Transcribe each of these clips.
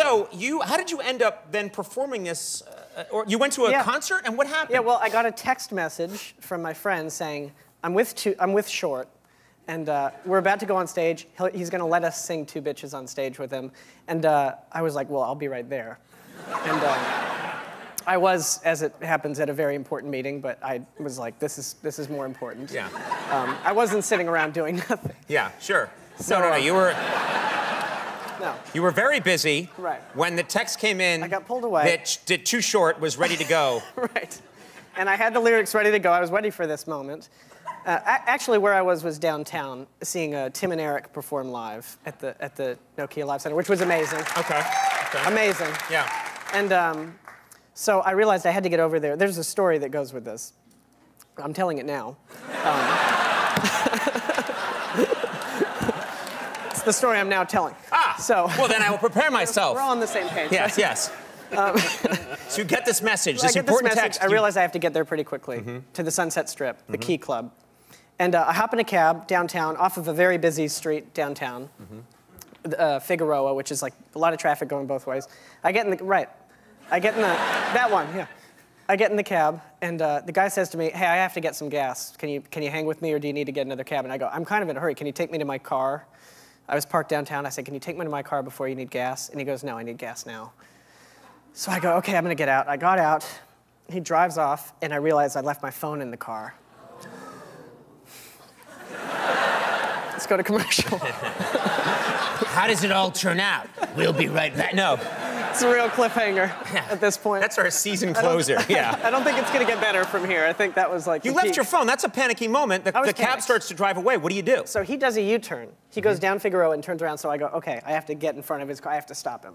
So you, how did you end up then performing this? Or you went to a concert, and what happened? Yeah, well, I got a text message from my friend saying, I'm with Short, and we're about to go on stage. He's going to let us sing Two Bitches on stage with him. And I was like, well, I'll be right there. And I was, as it happens, at a very important meeting, but I was like, this is more important. Yeah. I wasn't sitting around doing nothing. Yeah, sure. So, no, you were... No. You were very busy. Right. When the text came in... I got pulled away. ...that Too Short was ready to go. Right. And I had the lyrics ready to go. I was ready for this moment. Actually, where I was downtown, seeing Tim and Eric perform live at the Nokia Live Center, which was amazing. Okay. Amazing. Yeah. And so I realized I had to get over there. There's a story that goes with this. I'm telling it now. It's the story I'm now telling. Ah, so, well then I will prepare myself. We're all on the same page. Yes, yes. So you get this message, this important text. I realize I have to get there pretty quickly, to the Sunset Strip, the Key Club. And I hop in a cab downtown, off of a very busy street downtown, Figueroa, which is like a lot of traffic going both ways. I get in the, that one, yeah. I get in the cab, and the guy says to me, hey, I have to get some gas. Can you hang with me, or do you need to get another cab? And I go, I'm kind of in a hurry. Can you take me to my car? I was parked downtown. I said, can you take me to my car before you need gas? And he goes, no, I need gas now. So I go, okay, I'm gonna get out. I got out, he drives off, and I realized I left my phone in the car. Let's go to commercial. How does it all turn out? We'll be right back. No. It's a real cliffhanger at this point. That's our season closer, I don't think it's gonna get better from here. I think that was like... You left your phone, that's a panicky moment. The cab starts to drive away, what do you do? So he does a U-turn. He goes down Figueroa and turns around, so I go, okay, I have to get in front of his car, I have to stop him.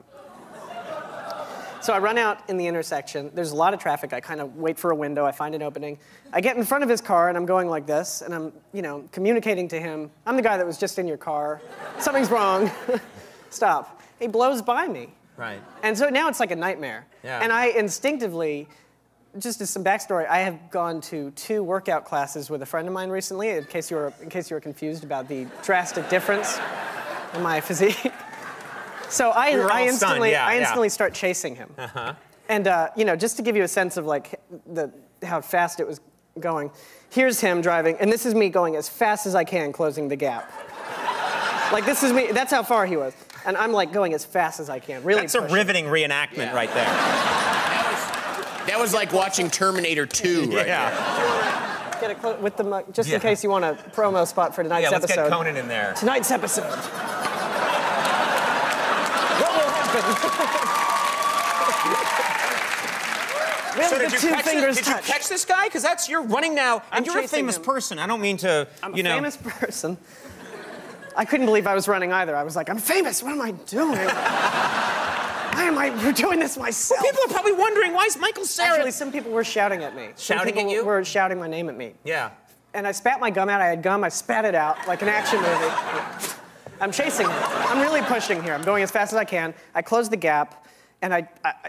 So I run out in the intersection. There's a lot of traffic. I kind of wait for a window. I find an opening. I get in front of his car, and I'm going like this, and I'm, you know, communicating to him. I'm the guy that was just in your car. Something's wrong. Stop. He blows by me. Right. And so now it's like a nightmare. Yeah. And I instinctively, just as some backstory, I have gone to 2 workout classes with a friend of mine recently, in case you were confused about the drastic difference in my physique. So I instantly start chasing him. And, you know, just to give you a sense of, like, how fast it was going, here's him driving, and this is me going as fast as I can, closing the gap. Like, this is me, that's how far he was. And I'm, like, going as fast as I can, really pushing. That's a riveting reenactment right there. That was like watching Terminator 2 right there. Get a close, with the, just in case you want a promo spot for tonight's episode. Yeah, let's get Conan in there. Tonight's episode. So did you catch this guy? Because that's, you're running now, and you're a famous person. I don't mean to, you know. I'm a famous person. I couldn't believe I was running either. I was like, I'm famous, what am I doing? Why am I doing this myself? Well, people are probably wondering, why is Michael Cera? Actually, some people were shouting at me. Shouting at you? Some were shouting my name at me. Yeah. And I spat my gum out, I had gum, I spat it out, like an action movie. I'm chasing him. I'm really pushing here. I'm going as fast as I can. I close the gap, and I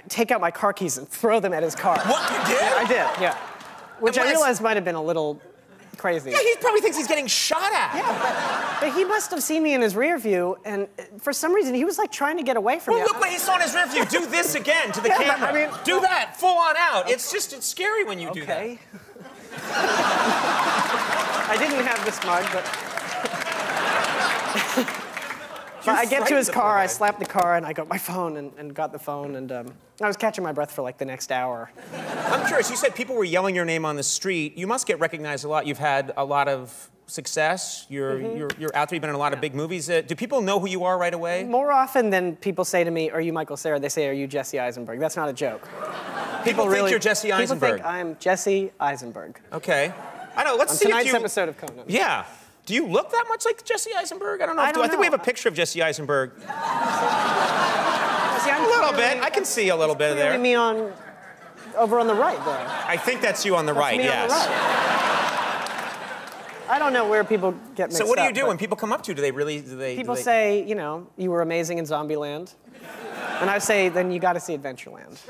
take out my car keys and throw them at his car. What, you did? I did, yeah. Which I realized might have been a little crazy. Yeah, he probably thinks he's getting shot at. Yeah, but he must have seen me in his rear view, and for some reason, he was, like, trying to get away from me. Well, look what he saw in his rear view. Do this again to the camera. I mean, do that, full on out. Okay. It's just, it's scary when you do that. Okay. I didn't have this mug, but... But I get to his car, I slap the car, and I got my phone, and got the phone, and I was catching my breath for like the next hour. I'm curious, you said people were yelling your name on the street. You must get recognized a lot. You've had a lot of success. You're out there, you've been in a lot of big movies. Do people know who you are right away? More often than people say to me, are you Michael Cera? They say, are you Jesse Eisenberg? That's not a joke. People really think you're Jesse Eisenberg. People think I'm Jesse Eisenberg. Okay. I know, let's see if you... On tonight's episode of Conan. Yeah. Do you look that much like Jesse Eisenberg? I don't know. I think we have a picture of Jesse Eisenberg. See, I'm a little bit. I can see a little bit of there. Me on, over on the right there. I think that's you on the right. Yes. On the right. I don't know where people get mixed up. So what do you do when people come up to you? Do they really? People say, you know, you were amazing in Zombieland, and I say, then you got to see Adventureland.